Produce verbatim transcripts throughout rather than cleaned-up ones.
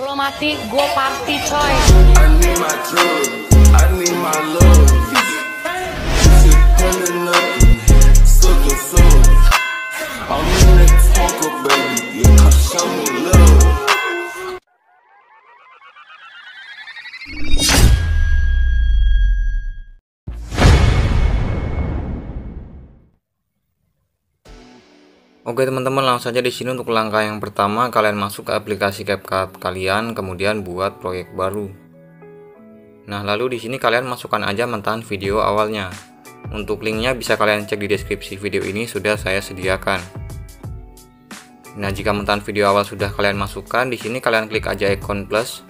Lo mati, gue party coy. Oke teman-teman, langsung saja di sini untuk langkah yang pertama, kalian masuk ke aplikasi CapCut kalian, kemudian buat proyek baru. Nah, lalu di sini kalian masukkan aja mentahan video awalnya. Untuk linknya bisa kalian cek di deskripsi video ini, sudah saya sediakan. Nah, jika mentahan video awal sudah kalian masukkan, di sini kalian klik aja icon plus.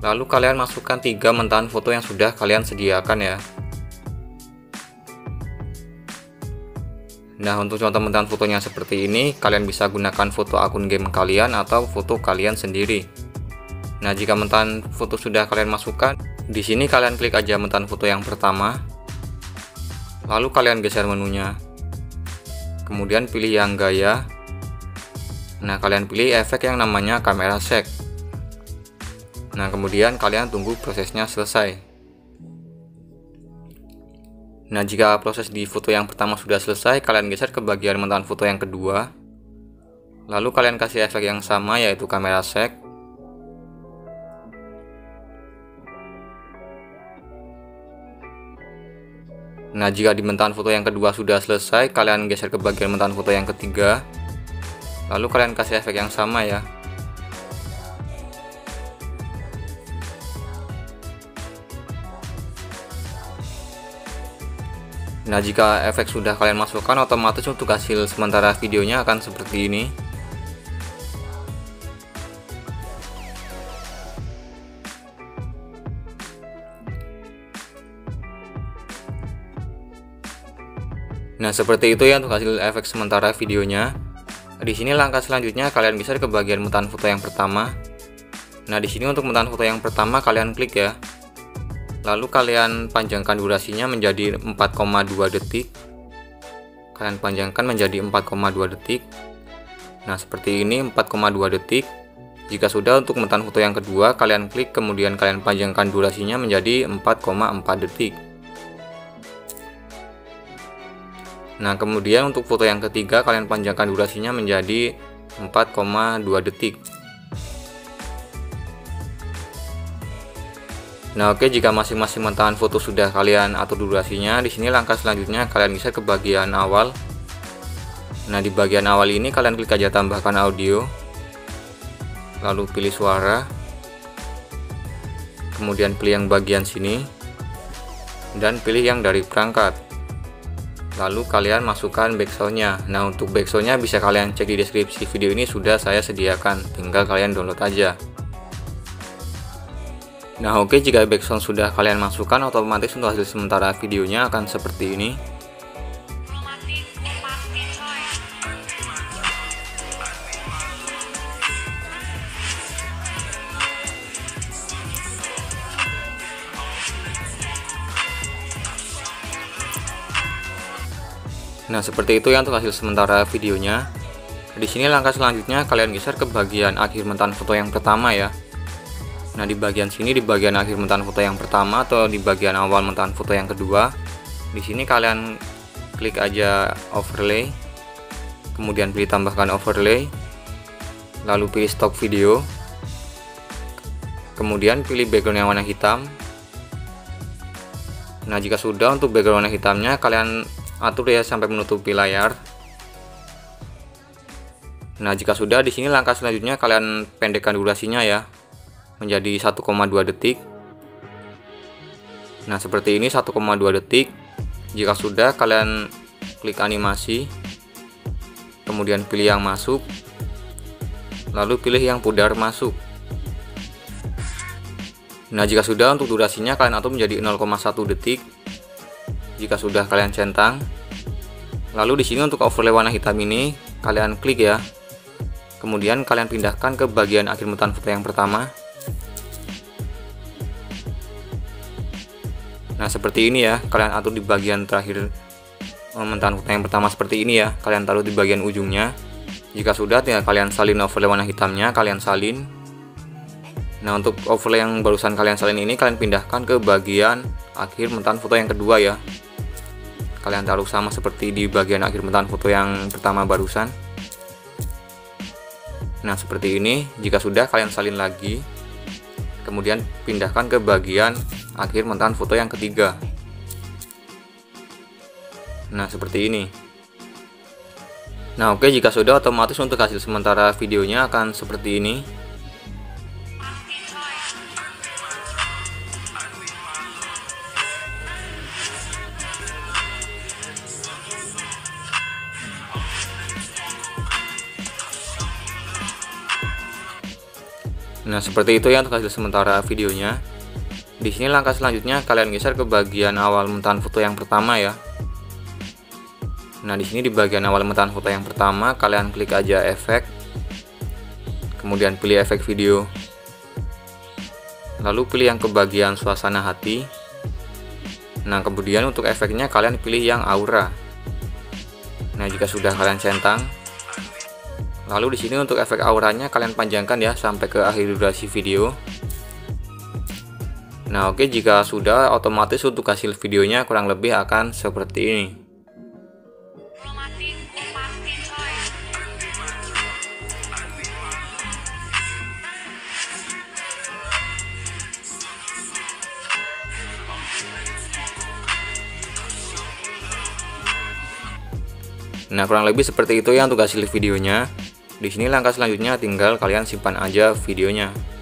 Lalu kalian masukkan tiga mentahan foto yang sudah kalian sediakan ya. Nah, untuk contoh mentahan fotonya seperti ini, kalian bisa gunakan foto akun game kalian atau foto kalian sendiri. Nah, jika mentahan foto sudah kalian masukkan, di sini kalian klik aja mentahan foto yang pertama. Lalu kalian geser menunya. Kemudian pilih yang gaya. Nah, kalian pilih efek yang namanya Camera Shake. Nah, kemudian kalian tunggu prosesnya selesai. Nah, jika proses di foto yang pertama sudah selesai, kalian geser ke bagian mentahan foto yang kedua. Lalu kalian kasih efek yang sama, yaitu Camera Shake. Nah, jika di mentahan foto yang kedua sudah selesai, kalian geser ke bagian mentahan foto yang ketiga. Lalu kalian kasih efek yang sama ya. Nah, jika efek sudah kalian masukkan, otomatis untuk hasil sementara videonya akan seperti ini. Nah, seperti itu ya untuk hasil efek sementara videonya. Di sini langkah selanjutnya kalian bisa ke bagian mentahan foto yang pertama. Nah, di sini untuk mentahan foto yang pertama kalian klik ya. Lalu kalian panjangkan durasinya menjadi empat koma dua detik. Kalian panjangkan menjadi empat koma dua detik. Nah, seperti ini empat koma dua detik. Jika sudah untuk mentahan foto yang kedua, kalian klik kemudian kalian panjangkan durasinya menjadi empat koma empat detik. Nah, kemudian untuk foto yang ketiga, kalian panjangkan durasinya menjadi empat koma dua detik. Nah, oke, jika masing-masing mentahan foto sudah kalian atur durasinya, di sini langkah selanjutnya kalian bisa ke bagian awal. Nah, di bagian awal ini kalian klik aja tambahkan audio. Lalu pilih suara. Kemudian pilih yang bagian sini dan pilih yang dari perangkat. Lalu kalian masukkan backsoundnya. Nah, untuk backsoundnya bisa kalian cek di deskripsi video ini, sudah saya sediakan. Tinggal kalian download aja. Nah, oke, jika background sudah kalian masukkan, otomatis untuk hasil sementara videonya akan seperti ini. Nah, seperti itu ya untuk hasil sementara videonya. Di sini langkah selanjutnya kalian geser ke bagian akhir mentahan foto yang pertama ya. Nah, di bagian sini, di bagian akhir mentahan foto yang pertama atau di bagian awal mentahan foto yang kedua, di sini kalian klik aja overlay, kemudian pilih tambahkan overlay, lalu pilih stock video, kemudian pilih background yang warna hitam. Nah, jika sudah untuk background warna hitamnya, kalian atur ya sampai menutupi layar. Nah, jika sudah, di sini langkah selanjutnya kalian pendekkan durasinya ya menjadi satu koma dua detik. Nah, seperti ini satu koma dua detik. Jika sudah, kalian klik animasi, kemudian pilih yang masuk, lalu pilih yang pudar masuk. Nah, jika sudah, untuk durasinya kalian atur menjadi nol koma satu detik. Jika sudah, kalian centang. Lalu di sini untuk overlay warna hitam ini kalian klik ya, kemudian kalian pindahkan ke bagian akhir mentahan foto yang pertama. Nah, seperti ini ya, kalian atur di bagian terakhir mentahan foto yang pertama seperti ini ya, kalian taruh di bagian ujungnya. Jika sudah, tinggal kalian salin overlay warna hitamnya, kalian salin. Nah, untuk overlay yang barusan kalian salin ini, kalian pindahkan ke bagian akhir mentahan foto yang kedua ya. Kalian taruh sama seperti di bagian akhir mentahan foto yang pertama barusan. Nah, seperti ini. Jika sudah, kalian salin lagi. Kemudian pindahkan ke bagian akhir mentahan foto yang ketiga. Nah, seperti ini. Nah oke, jika sudah, otomatis untuk hasil sementara videonya akan seperti ini. Nah seperti itu ya untuk hasil sementara videonya. Di sini langkah selanjutnya kalian geser ke bagian awal mentahan foto yang pertama ya. Nah di sini di bagian awal mentahan foto yang pertama kalian klik aja efek, kemudian pilih efek video, lalu pilih yang ke bagian suasana hati. Nah kemudian untuk efeknya kalian pilih yang aura. Nah jika sudah, kalian centang. Lalu di sini untuk efek auranya kalian panjangkan ya sampai ke akhir durasi video. Nah oke, jika sudah, otomatis untuk hasil videonya kurang lebih akan seperti ini. Nah kurang lebih seperti itu ya untuk hasil videonya. Di sini langkah selanjutnya tinggal kalian simpan aja videonya.